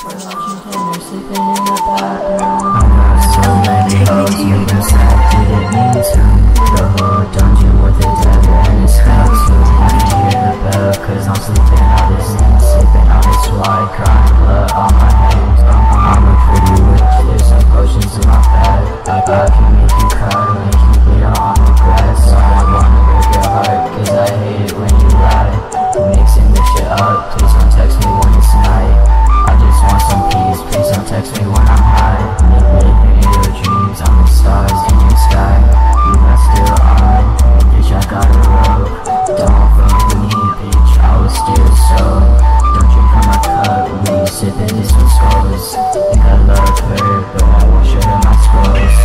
Sippin' this with scrolls. Think I love her, but I won't show her my scrolls.